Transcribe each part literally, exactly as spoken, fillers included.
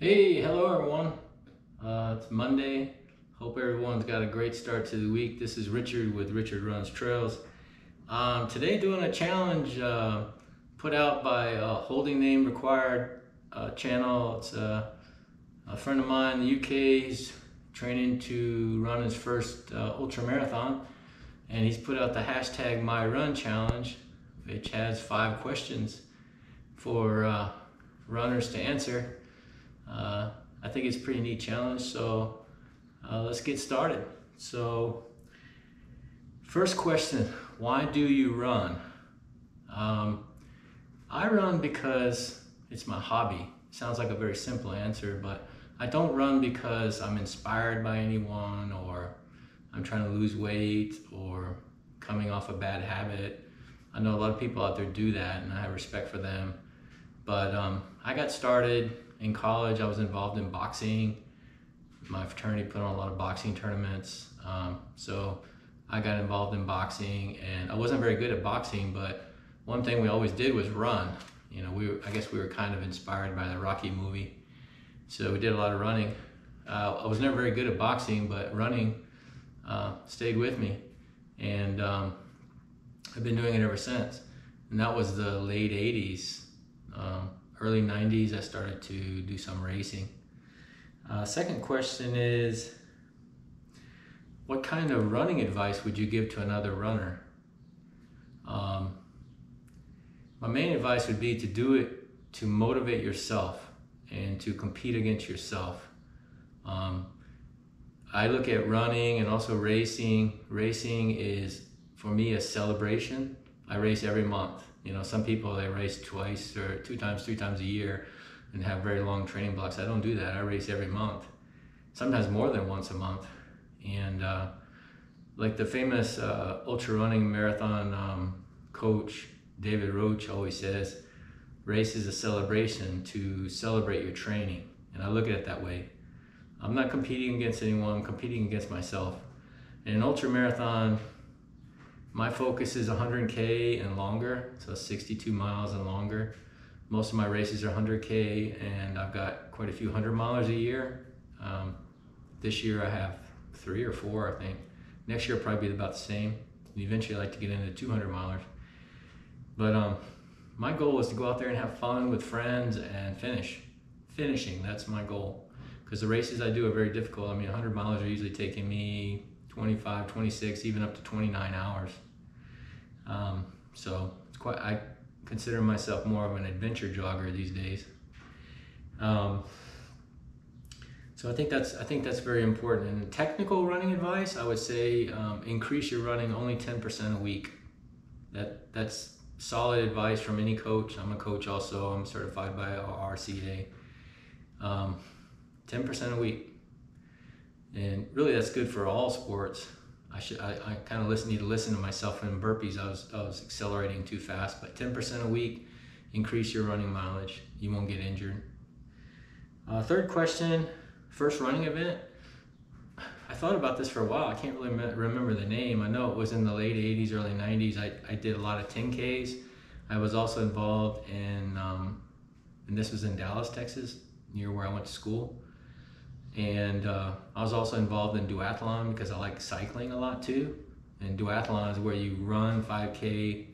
Hey, hello everyone. Uh, it's Monday. Hope everyone's got a great start to the week. This is Richard with Richard Runs Trails. Um, today doing a challenge uh, put out by a holding name required uh, channel. It's uh, a friend of mine in the U K's training to run his first uh, ultra marathon, and he's put out the hashtag My Run Challenge, which has five questions for uh, runners to answer. Uh, I think it's a pretty neat challenge, so uh, let's get started. So, first question, why do you run? Um, I run because it's my hobby. Sounds like a very simple answer, but I don't run because I'm inspired by anyone, or I'm trying to lose weight, or coming off a bad habit. I know a lot of people out there do that, and I have respect for them. But um, I got started in college. I was involved in boxing. My fraternity put on a lot of boxing tournaments. Um, so I got involved in boxing, and I wasn't very good at boxing, but one thing we always did was run. You know, we were, I guess we were kind of inspired by the Rocky movie. So we did a lot of running. Uh, I was never very good at boxing, but running uh, stayed with me. And um, I've been doing it ever since. And that was the late eighties. Um, Early nineties, I started to do some racing. Uh, second question is, what kind of running advice would you give to another runner? Um, my main advice would be to do it to motivate yourself and to compete against yourself. Um, I look at running and also racing. Racing is, for me, a celebration. I race every month. You know, some people, they race twice or two times, three times a year and have very long training blocks. I don't do that. I race every month, sometimes more than once a month. And uh, like the famous uh, ultra running marathon um, coach, David Roach, always says, race is a celebration to celebrate your training. And I look at it that way. I'm not competing against anyone, I'm competing against myself. In an ultra marathon, my focus is one hundred K and longer, so sixty-two miles and longer. Most of my races are one hundred K, and I've got quite a few hundred milers a year. Um, this year I have three or four, I think. Next year will probably be about the same. Eventually I like to get into two hundred milers. But um, my goal is to go out there and have fun with friends and finish. Finishing, that's my goal. Because the races I do are very difficult. I mean, hundred milers are usually taking me twenty-five, twenty-six, even up to twenty-nine hours. Um, so it's quite, I consider myself more of an adventure jogger these days. Um, so I think that's I think that's very important. And technical running advice, I would say um, increase your running only ten percent a week. That that's solid advice from any coach. I'm a coach also. I'm certified by A R C A. Um, ten percent a week. And really, that's good for all sports. I should I, I kind of listen, need to listen to myself in burpees. I was I was accelerating too fast, but ten percent a week, increase your running mileage. You won't get injured. Uh, third question, first running event. I thought about this for a while. I can't really remember the name. I know it was in the late eighties, early nineties. I, I did a lot of ten Ks. I was also involved in, um, and this was in Dallas, Texas, near where I went to school. And uh, I was also involved in duathlon because I like cycling a lot too. And duathlon is where you run five K,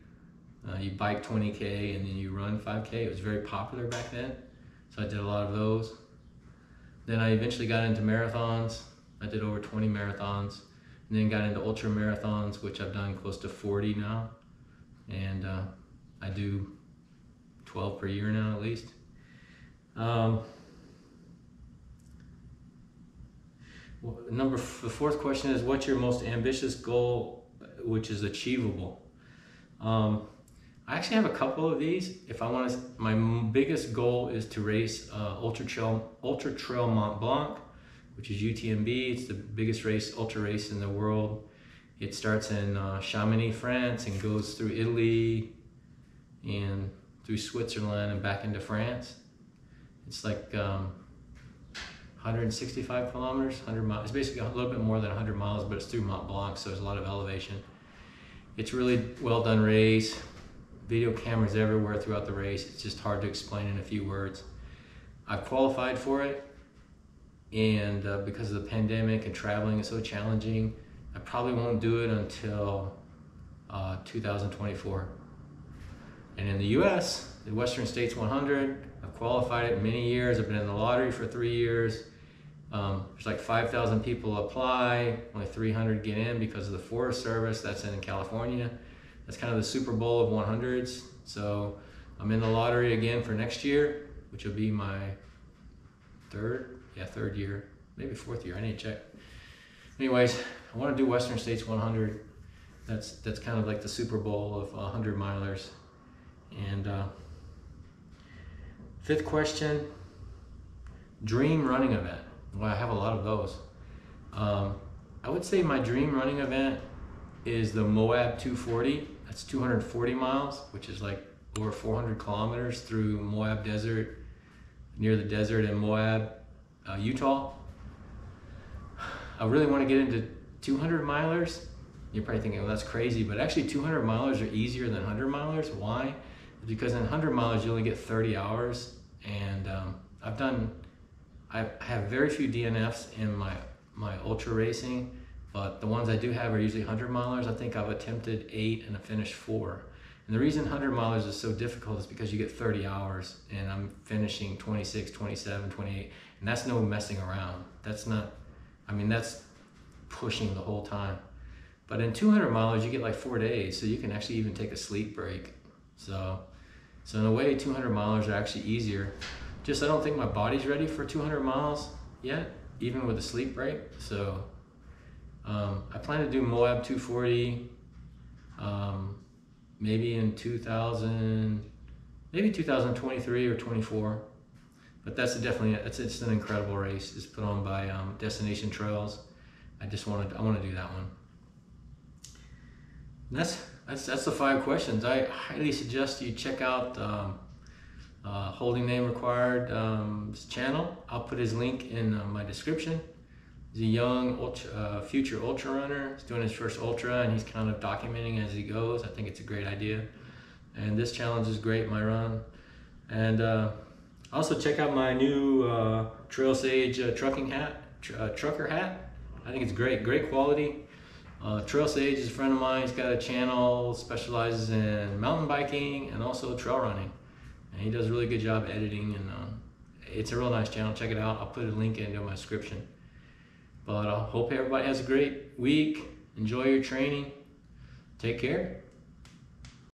uh, you bike twenty K, and then you run five K. It was very popular back then, so I did a lot of those. Then I eventually got into marathons. I did over twenty marathons, and then got into ultra marathons, which I've done close to forty now. And uh, I do twelve per year now at least. Um, Number the fourth question is, what's your most ambitious goal, which is achievable? Um, I actually have a couple of these. If I want to, my biggest goal is to race uh, Ultra Trail Ultra Trail Mont Blanc, which is U T M B. It's the biggest race, ultra race in the world. It starts in uh, Chamonix, France, and goes through Italy, and through Switzerland, and back into France. It's like um, one hundred sixty-five kilometers, one hundred miles. It's basically a little bit more than one hundred miles, but it's through Mont Blanc, so there's a lot of elevation. It's really well done race. Video cameras everywhere throughout the race. It's just hard to explain in a few words. I've qualified for it, and uh, because of the pandemic and traveling is so challenging, I probably won't do it until uh, two thousand twenty-four. And in the U S, the Western States one hundred, I've qualified it many years. I've been in the lottery for three years. Um, there's like five thousand people apply, only three hundred get in because of the Forest Service. That's in California. That's kind of the Super Bowl of one hundreds. So I'm in the lottery again for next year, which will be my third, yeah, third year, maybe fourth year, I need to check. Anyways, I want to do Western States one hundred. That's, that's kind of like the Super Bowl of one hundred milers. And uh, fifth question, dream running event. Well, I have a lot of those. Um, I would say my dream running event is the Moab two forty. That's two hundred forty miles, which is like over four hundred kilometers through Moab Desert, near the desert in Moab, uh, Utah. I really want to get into two hundred milers. You're probably thinking, well, that's crazy, but actually two hundred milers are easier than one hundred milers. Why? Because in one hundred milers, you only get thirty hours, and um, I've done I have very few D N Fs in my, my ultra racing, but the ones I do have are usually one hundred milers. I think I've attempted eight and I finished four. And the reason one hundred milers is so difficult is because you get thirty hours and I'm finishing twenty-six, twenty-seven, twenty-eight, and that's no messing around. That's not, I mean, that's pushing the whole time. But in two hundred milers, you get like four days, so you can actually even take a sleep break. So, so in a way, two hundred milers are actually easier. Just I don't think my body's ready for two hundred miles yet, even with a sleep break. So um, I plan to do Moab two forty, um, maybe in two thousand, maybe two thousand twenty-three or twenty-four. But that's definitely it's it's an incredible race. It's put on by um, Destination Trails. I just wanted I want to do that one. And that's that's that's the five questions. I highly suggest you check out. Um, Uh, holding name required um, channel. I'll put his link in uh, my description. He's a young ultra, uh, future ultra runner. He's doing his first ultra and he's kind of documenting as he goes. I think it's a great idea. And this challenge is great, my run. And uh, also check out my new uh, Trail Sage uh, trucking hat, tr uh, trucker hat. I think it's great, great quality. Uh, Trail Sage is a friend of mine. He's got a channel, specializes in mountain biking and also trail running. And he does a really good job editing, and uh, it's a real nice channel. Check it out. I'll put a link into my description. But I hope everybody has a great week. Enjoy your training. Take care.